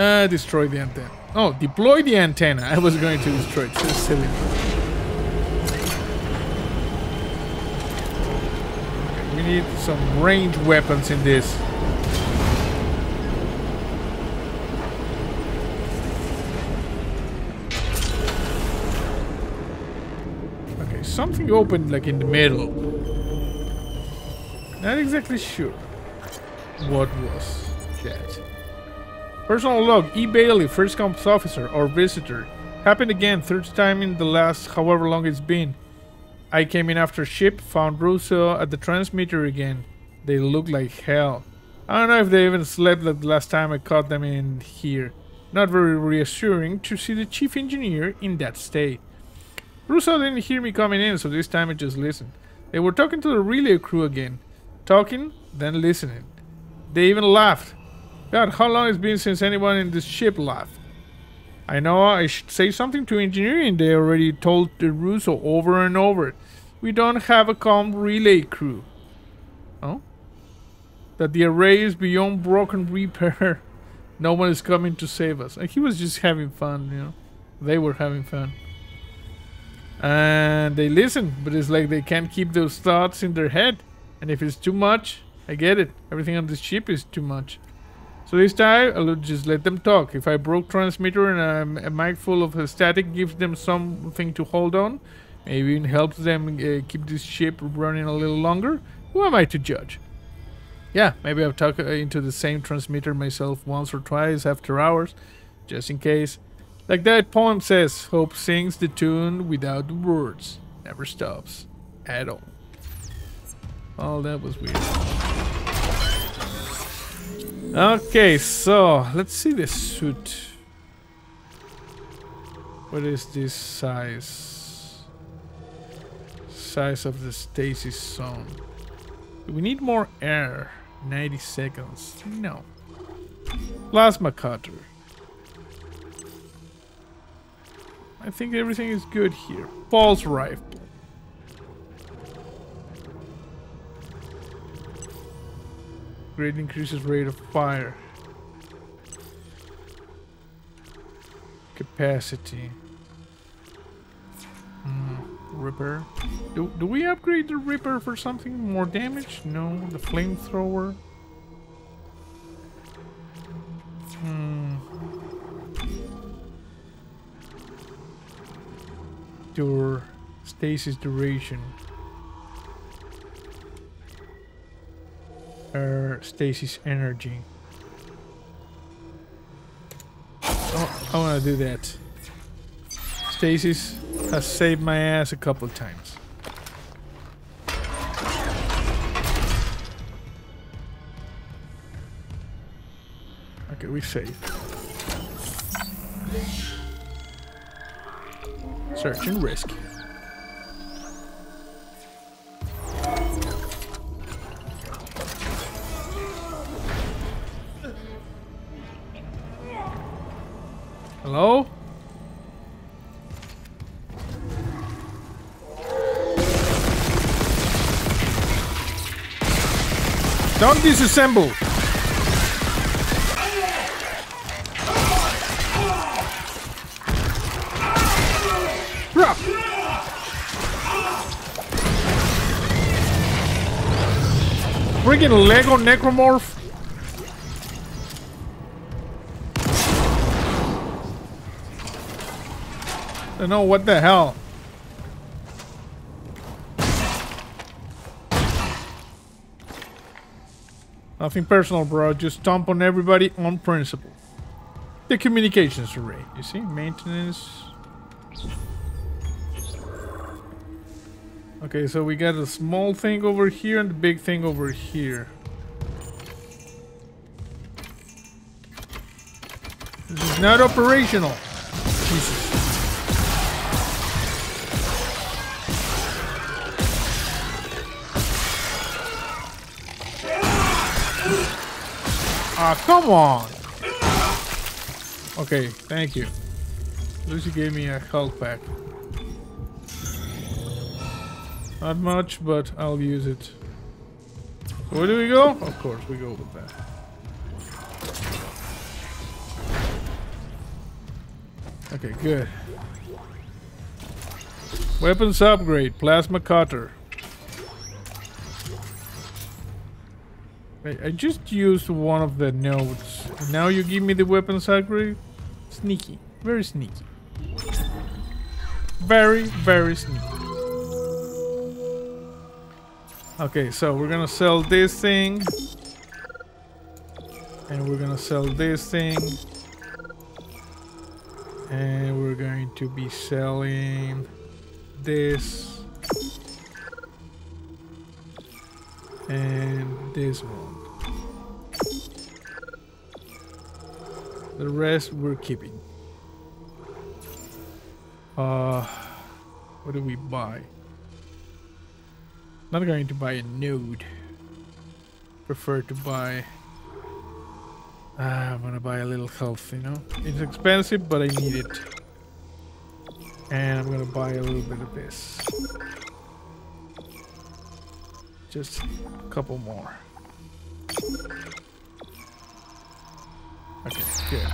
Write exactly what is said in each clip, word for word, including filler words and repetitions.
Uh, destroy the antenna. Oh, deploy the antenna. I was going to destroy it. So silly. Okay, we need some ranged weapons in this. Okay, something opened like in the middle. Not exactly sure what was that. Personal log, E. Bailey, first comps officer or visitor. Happened again, third time in the last however long it's been. I came in after ship, found Russo at the transmitter again. They look like hell. I don't know if they even slept the last time I caught them in here. Not very reassuring to see the chief engineer in that state. Russo didn't hear me coming in, so this time I just listened. They were talking to the relay crew again. Talking, then listening. They even laughed. God, how long it's been since anyone in this ship laughed. I know I should say something to engineering. They already told the Russo over and over. We don't have a comm relay crew. Oh? That the array is beyond broken repair. No one is coming to save us. And he was just having fun, you know. They were having fun. And they listen, but it's like they can't keep those thoughts in their head. And if it's too much, I get it. Everything on this ship is too much. So this time, I'll just let them talk. If I broke transmitter and a, a mic full of static gives them something to hold on, maybe it helps them uh, keep this ship running a little longer, who am I to judge? Yeah, maybe I've talked into the same transmitter myself once or twice after hours, just in case. Like that poem says, hope sings the tune without the words, never stops, at all. Oh, that was weird. Okay, so let's see this suit. What is this size? Size of the stasis zone. We need more air. ninety seconds. No. Plasma cutter. I think everything is good here. Pulse rifle. Great increases rate of fire. Capacity. Mm, Ripper. Do, do we upgrade the Ripper for something more damage? No. The flamethrower. Hmm. Your stasis duration. Er, stasis energy. Oh, I want to do that. Stasis has saved my ass a couple of times. Okay, we saved. Search and rescue. Hello? Don't disassemble! Drop! Freaking Lego Necromorph! I don't know what the hell. Nothing personal, bro. Just stomp on everybody on principle. The communications array. You see? Maintenance. Okay, so we got a small thing over here and the big thing over here. This is not operational. Jesus. Ah, come on! Okay, thank you. Lucy gave me a health pack. Not much, but I'll use it. Where do we go? Of course, we go with that. Okay, good. Weapons upgrade, plasma cutter. I just used one of the nodes. Now you give me the weapons upgrade? Sneaky. Very sneaky. Very, very sneaky. Okay, so we're gonna sell this thing. And we're gonna sell this thing. And we're going to be selling this. And this one. The rest we're keeping. Uh, what do we buy? Not going to buy a node. Prefer to buy... Uh, I'm gonna buy a little health, you know? It's expensive, but I need it. And I'm gonna buy a little bit of this. Just a couple more. Okay, good.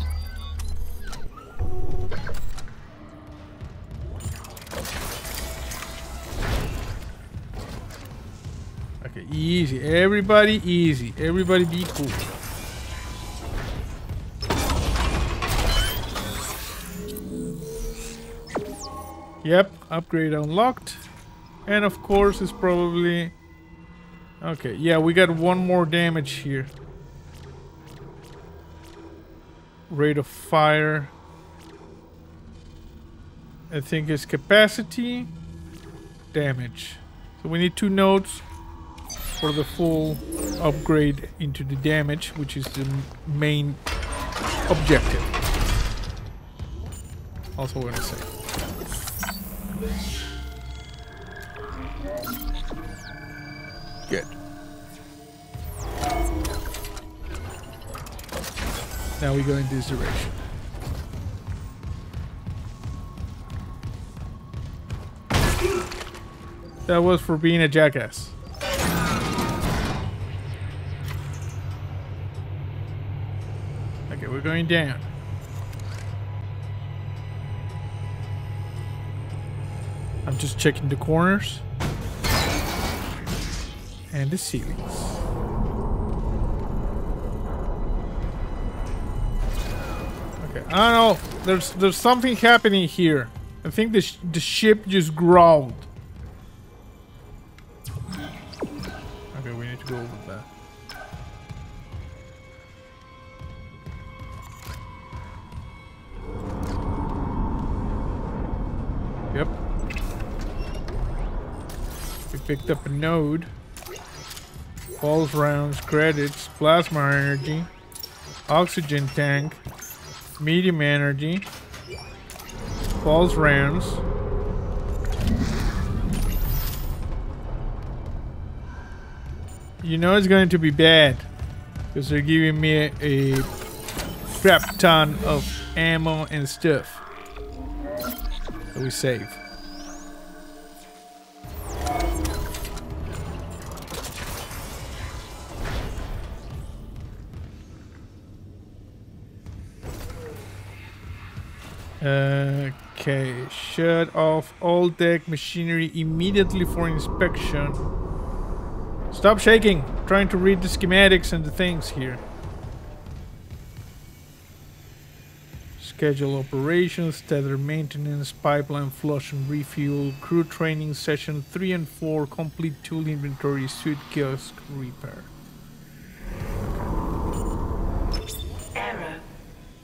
Okay, easy. Everybody easy. Everybody be cool. Yep, upgrade unlocked. And of course it's probably... Okay, yeah, we got one more damage here. Rate of fire. I think it's capacity, damage. So we need two nodes for the full upgrade into the damage, which is the main objective. Also what I say. Good. Now we go in this direction. That was for being a jackass. Okay, we're going down. I'm just checking the corners. And the ceilings. I don't know. There's there's something happening here. I think the sh the ship just growled. Okay, we need to go over that. Yep. We picked up a node. Pulse rounds, credits, plasma energy, oxygen tank. Medium energy, false rounds. You know it's going to be bad because they're giving me a, a crap ton of ammo and stuff. So we save. Okay, shut off all deck machinery immediately for inspection. Stop shaking! I'm trying to read the schematics and the things here. Schedule operations, tether maintenance, pipeline flush and refuel, crew training session three and four, complete tool inventory, suit kiosk repair. Error.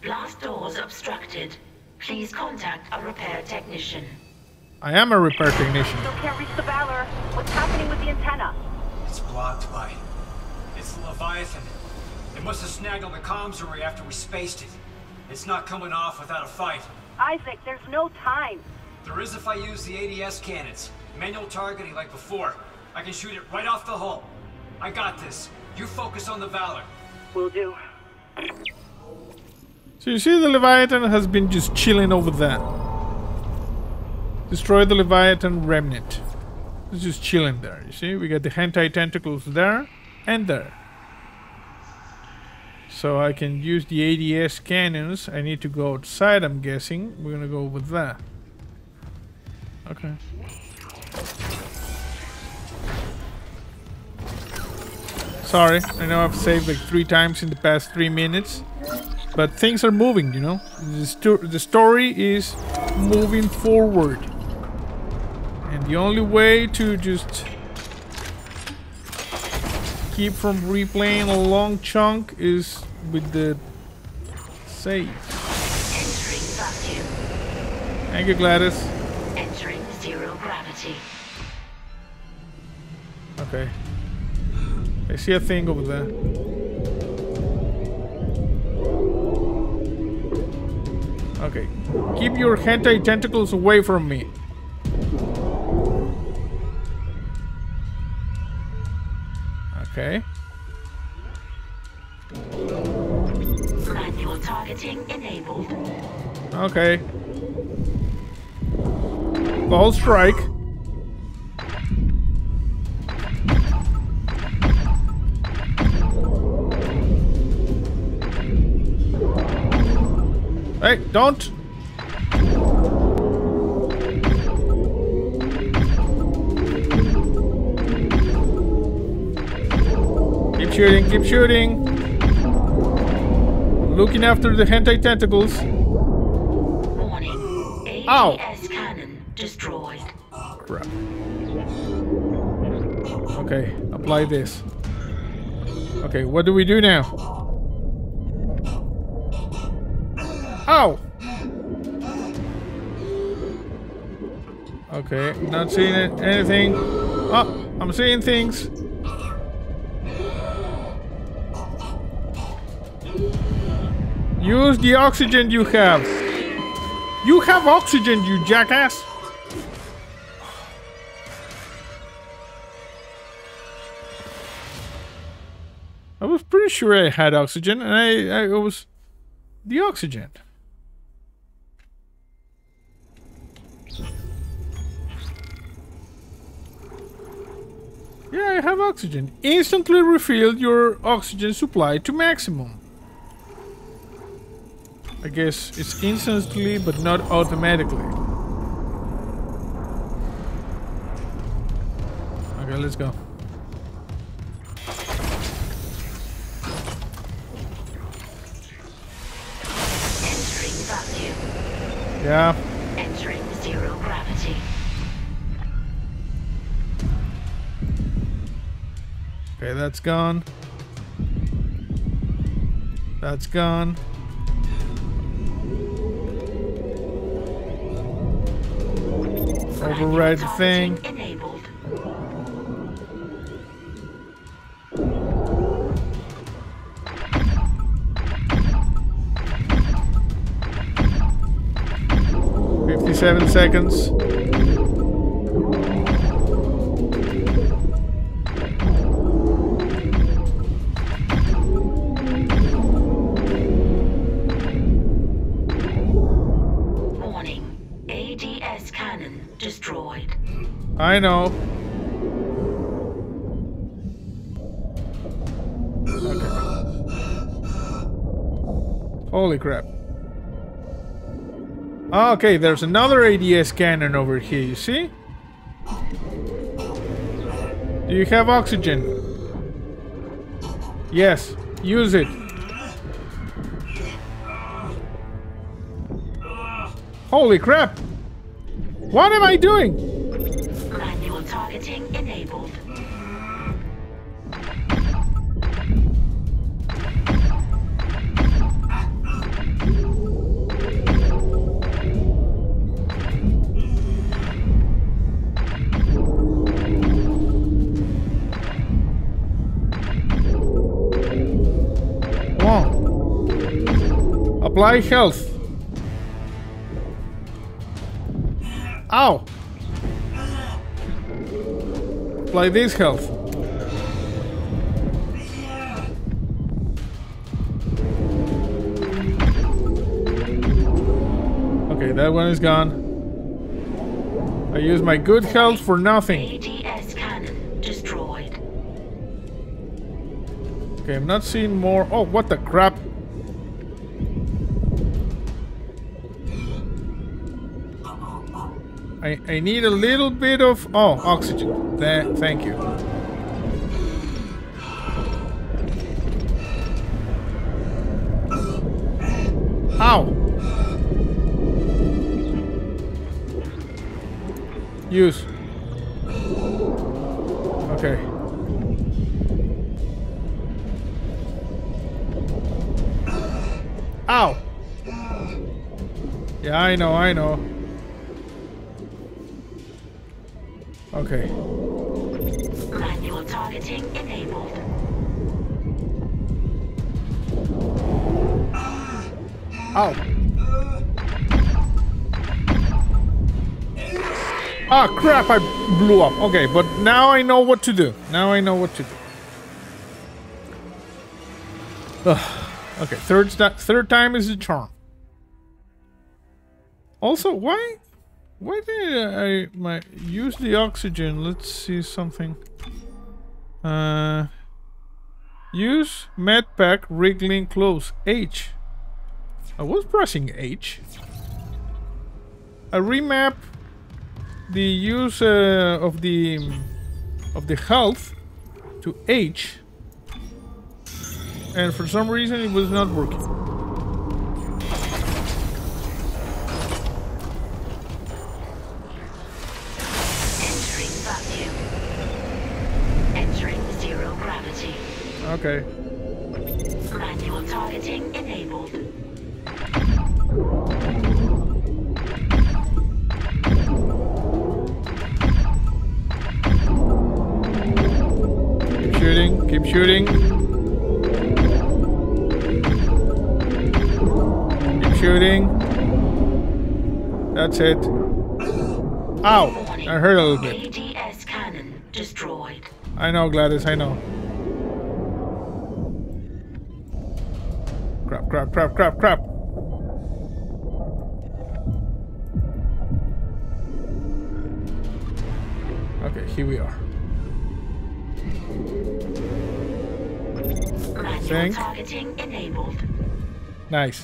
Blast doors obstructed. Please contact a repair technician. I am a repair technician. Still can't reach the Valor. What's happening with the antenna? It's blocked by... It's the Leviathan. It must have snagged on the comms array after we spaced it. It's not coming off without a fight. Isaac, there's no time. There is if I use the A D S cannons. Manual targeting like before. I can shoot it right off the hull. I got this. You focus on the Valor. Will do. So you see the Leviathan has been just chilling over there. Destroy the Leviathan remnant. It's just chilling there, you see? We got the hentai tentacles there and there. So I can use the A D S cannons. I need to go outside, I'm guessing. We're gonna go with that. Okay. Sorry, I know I've saved like three times in the past three minutes. But things are moving, you know? The, sto the story is moving forward. And the only way to just keep from replaying a long chunk is with the save. Entering vacuum. Thank you, Gladys. Entering zero gravity. Okay. I see a thing over there. Okay, keep your hentai tentacles away from me. Okay. Manual targeting enabled. Okay. Ball strike. Hey, don't! Keep shooting, keep shooting! Looking after the hentai tentacles. Warning. A D S cannon destroyed. Crap. Okay, apply this. Okay, what do we do now? Ow! Okay, not seeing it, anything. Oh, I'm seeing things. Use the oxygen you have. You have oxygen, you jackass. I was pretty sure I had oxygen, and I, I was the oxygen. Yeah, I have oxygen. Instantly refill your oxygen supply to maximum. I guess it's instantly, but not automatically. Okay, let's go. Entering vacuum. Yeah. Entering zero gravity. Okay, that's gone. That's gone. Override the thing. Enabled. Fifty-seven seconds. I know. Okay. Holy crap. Okay, there's another A D S cannon over here, you see? Do you have oxygen? Yes, use it. Holy crap! What am I doing? Targeting enabled. Whoa. Apply health. Ow. Apply this health. Okay, that one is gone. I used my good health for nothing. A D S cannon destroyed. Okay, I'm not seeing more. Oh, what the crap? I, I need a little bit of... Oh, oxygen. Th- thank you. Ow! Use. Okay. Ow! Yeah, I know, I know. Okay. Manual targeting enabled. Ow! Ah, crap, I blew up. Okay, but now I know what to do. Now I know what to do. Ugh. Okay, third, third time is a charm. Also, why why did I my, use the oxygen? Let's see something. Uh, use medpack wriggling close. H. I was pressing H. A remap. The use uh, of the of the health to H, and for some reason it was not working. Entering vacuum. Entering zero gravity. Okay. Manual targeting enabled. Shooting, keep shooting. Keep shooting. That's it. Ow! I hurt a little bit. A D S cannon destroyed. I know, Gladys, I know. Crap, crap, crap, crap, crap. Okay, here we are. Manual targeting enabled. Nice.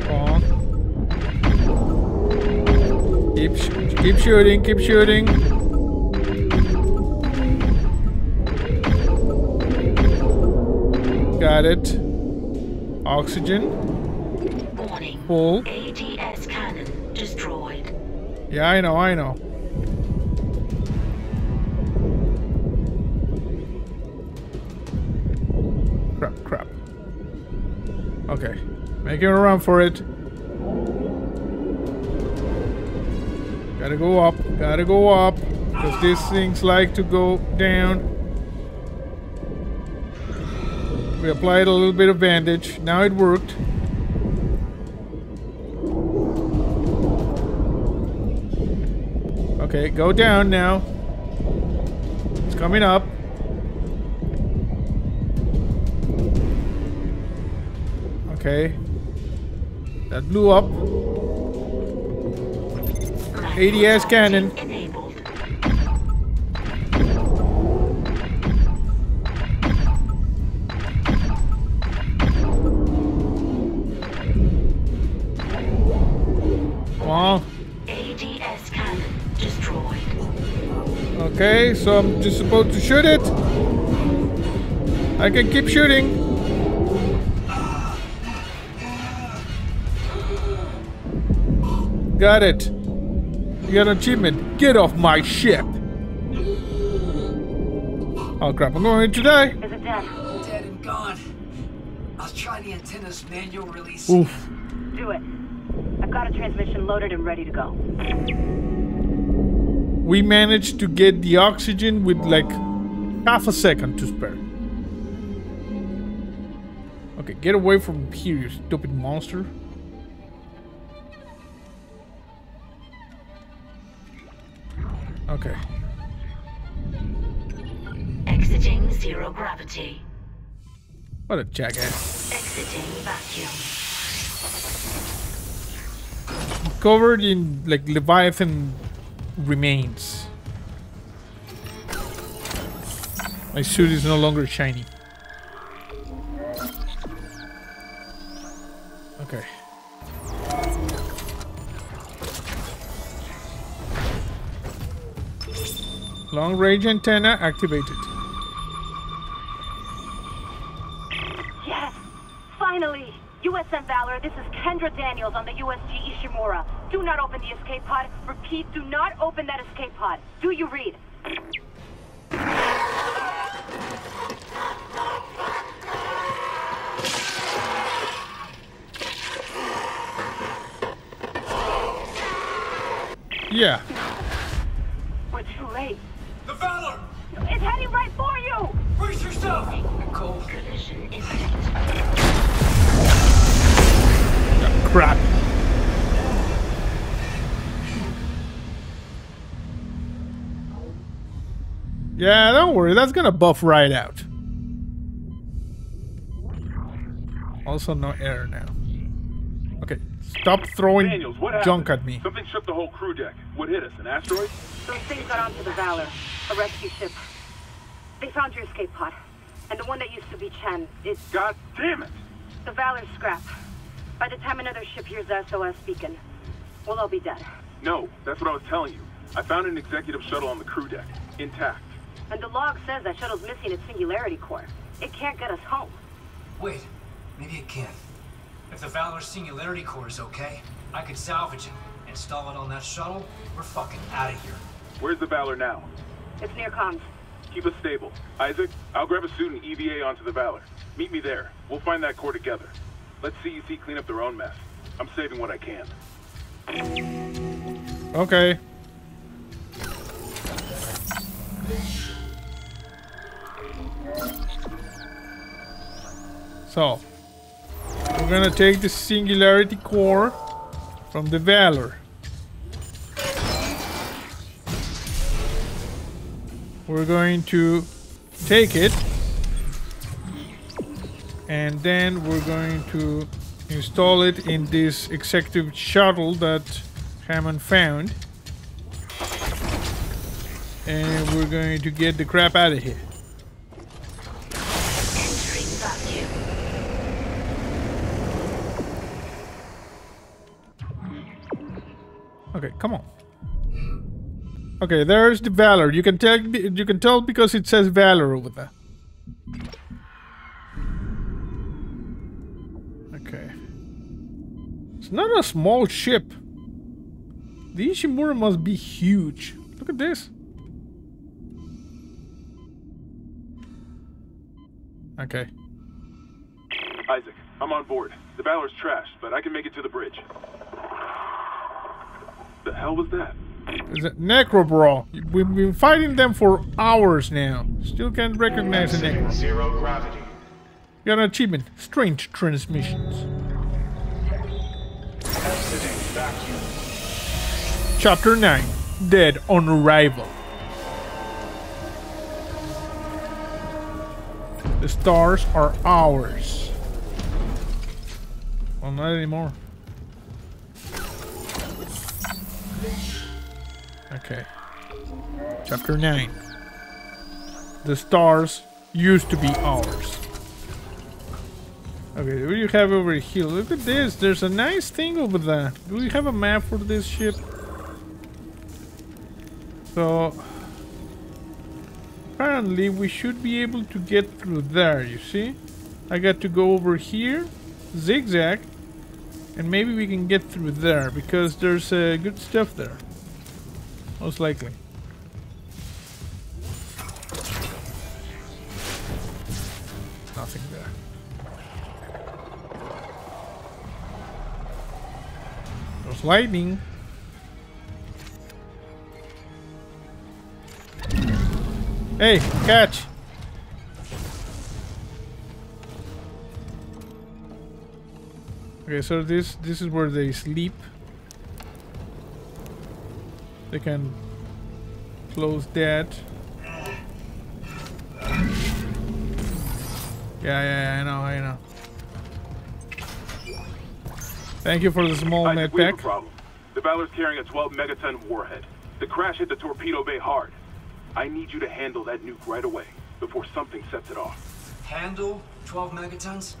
Come on. Keep sh keep shooting, keep shooting. Got it. Oxygen. Warning. Pull. A D S cannon destroyed. Yeah, I know, I know. Crap, crap. Okay, making a run for it. Gotta go up, gotta go up. Because these things like to go down. We applied a little bit of bandage. Now it worked. Okay, go down now. It's coming up. Okay. That blew up. A D S cannon. Wow. Okay, so I'm just supposed to shoot it. I can keep shooting. Got it. You got an achievement. Get off my ship. Oh crap, I'm going to die. Is it dead? Dead and gone. I'll try the antenna's manual release. Oof. Do it. I've got a transmission loaded and ready to go. We managed to get the oxygen with like half a second to spare. Okay, get away from here, you stupid monster. Okay. Exiting zero gravity. What a jackass. Exiting vacuum. Covered in like Leviathan remains. My suit is no longer shiny. Okay. Long range antenna activated. Yes! Finally! U S M Valor, this is Kendra Daniels on the U S G Ishimura. Do not open the escape pod. Repeat, do not open that escape pod. Do you read? Yeah. We're too late. The Valor! It's heading right for you! Brace yourself! A cold collision imminent. Oh, crap. Yeah, don't worry. That's gonna buff right out. Also, no air now. Okay, stop throwing Daniels, junk at me. Something shook the whole crew deck. What hit us? An asteroid? Those things got onto the Valor, a rescue ship. They found your escape pod, and the one that used to be Chan. It. God damn it! The Valor's scrap. By the time another ship hears the S O S beacon, we'll all be dead. No, that's what I was telling you. I found an executive shuttle on the crew deck, intact. And the log says that shuttle's missing its Singularity Core. It can't get us home. Wait, maybe it can. If the Valor's Singularity Core is okay, I could salvage it, install it on that shuttle, we're fucking out of here. Where's the Valor now? It's near comms. Keep us stable. Isaac, I'll grab a suit and E V A onto the Valor. Meet me there. We'll find that core together. Let C E C clean up their own mess. I'm saving what I can. Okay. So... we're gonna take the Singularity Core from the Valor. We're going to take it, and then we're going to install it in this executive shuttle that Hammond found. And we're going to get the crap out of here. Okay, come on. Okay, there's the Valor. You can tell. You can tell because it says Valor over there. Okay. It's not a small ship. The Ishimura must be huge. Look at this. Okay. Isaac, I'm on board. The Valor's trashed, but I can make it to the bridge. The hell was that? It's a Necromorph. We've been fighting them for hours now. Still can't recognize the Necromorph. Zero gravity. Got an achievement. Strange transmissions. Exiting vacuum. Chapter nine. Dead on arrival. The stars are ours. Well, not anymore. Okay. Chapter nine. The stars used to be ours. Okay, what do you have over here? Look at this. There's a nice thing over there. Do we have a map for this ship? So... apparently we should be able to get through there, you see? I got to go over here, zigzag, and maybe we can get through there because there's uh, good stuff there. Most likely. Nothing there. There's lightning. Hey, catch! Okay, so this this is where they sleep. They can close that. Yeah, yeah, yeah, I know, I know. Thank you for the small medpack. The Valor's carrying a twelve megaton warhead. The crash hit the torpedo bay hard. I need you to handle that nuke right away, before something sets it off. Handle twelve megatons?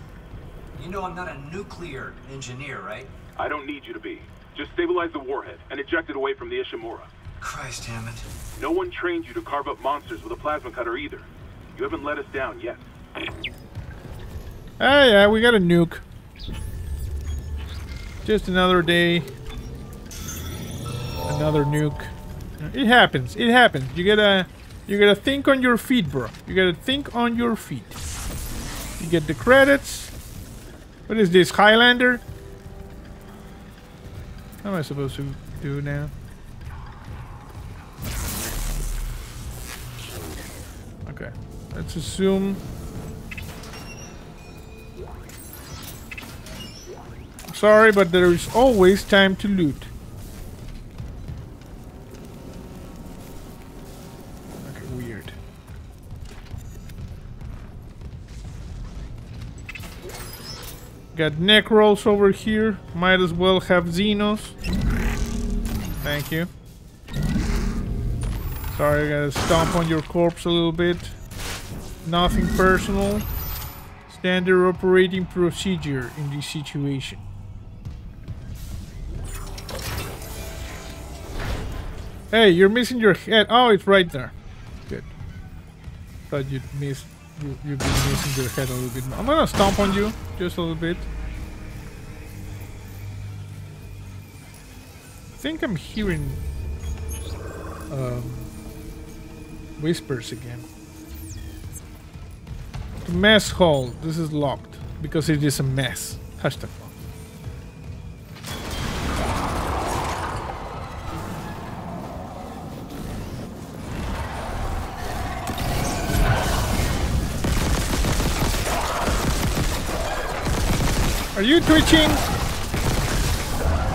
You know I'm not a nuclear engineer, right? I don't need you to be. Just stabilize the warhead and eject it away from the Ishimura. Christ, Hammond. No one trained you to carve up monsters with a plasma cutter either. You haven't let us down yet. Hey, yeah, we got a nuke. Just another day. Another nuke. It happens. It happens. You gotta, you gotta think on your feet, bro. You gotta think on your feet. You get the credits. What is this, Highlander? What am I supposed to do now? Okay, let's assume. Sorry, but there is always time to loot. Okay, weird. Got Necrolls over here. Might as well have Xenos. Thank you. Sorry, I gotta stomp on your corpse a little bit. Nothing personal. Standard operating procedure in this situation. Hey, you're missing your head. Oh, it's right there. Good. Thought you'd miss. You've been missing your head a little bit more. I'm gonna stomp on you just a little bit. I think I'm hearing um, whispers again. The mess hall. This is locked because it is a mess. Hashtag Are you twitching?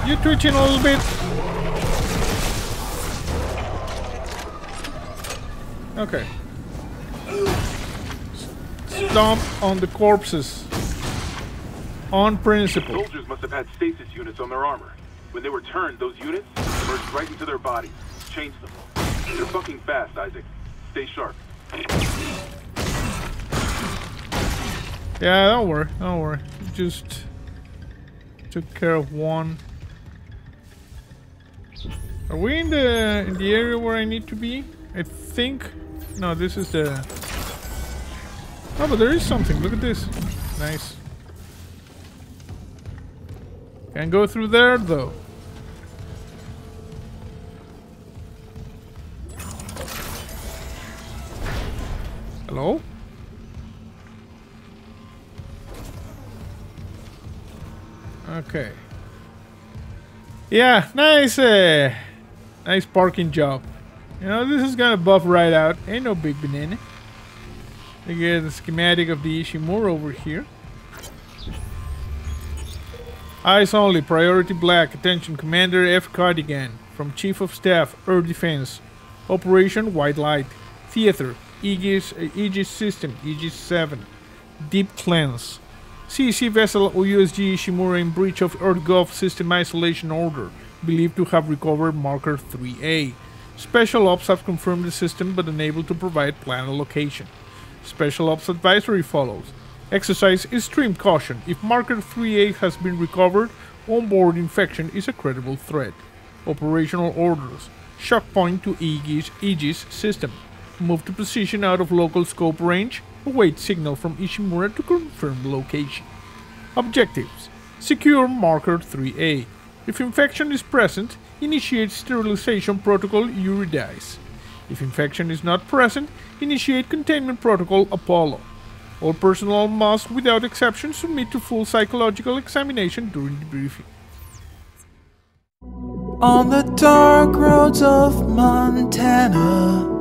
You twitching a little bit? Okay. Stomp on the corpses. On principle. Soldiers must have had stasis units on their armor. When they were turned, those units merged right into their bodies. Change them. They're fucking fast, Isaac. Stay sharp. Yeah, don't worry. Don't worry. Just took care of one. Are we in the in the area where I need to be? I think. No, this is the. Oh, but there is something. Look at this. Nice. Can't go through there though. Hello? Okay. Yeah, nice, uh, nice parking job. You know, this is gonna buff right out. Ain't no big banana. I get the schematic of the Ishimura over here. Eyes only, priority black. Attention, Commander F Cardigan from Chief of Staff, Air Defense, Operation White Light, Theater Aegis, Aegis System, Aegis seven, Deep Cleanse. C E C vessel U S G Ishimura in breach of EarthGov system isolation order, believed to have recovered Marker three A. Special Ops have confirmed the system but unable to provide plan location. Special Ops advisory follows. Exercise extreme caution. If Marker three A has been recovered, onboard infection is a credible threat. Operational orders. Shock point to Aegis, Aegis system. Move to position out of local scope range. Await signal from Ishimura to confirm location. Objectives. Secure Marker three A. If infection is present, initiate sterilization protocol Uridis. If infection is not present, initiate containment protocol Apollo. All personnel must, without exception, submit to full psychological examination during debriefing. On the dark roads of Montana,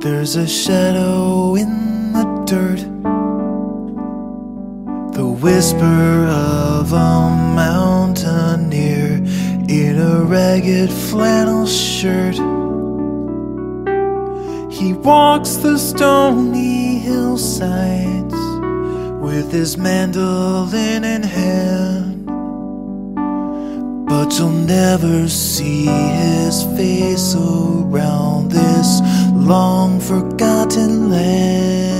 there's a shadow in the dirt, the whisper of a mountaineer in a ragged flannel shirt. He walks the stony hillsides with his mandolin in hand, But you'll never see his face around this long-forgotten land.